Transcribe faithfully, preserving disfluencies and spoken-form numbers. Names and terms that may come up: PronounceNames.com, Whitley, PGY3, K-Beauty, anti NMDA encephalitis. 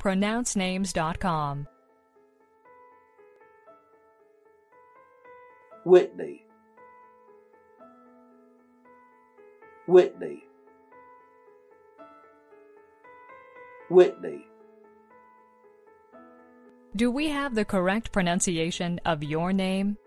Pronounce Names dot com. Whitley, Whitley, Whitley. Do we have the correct pronunciation of your name?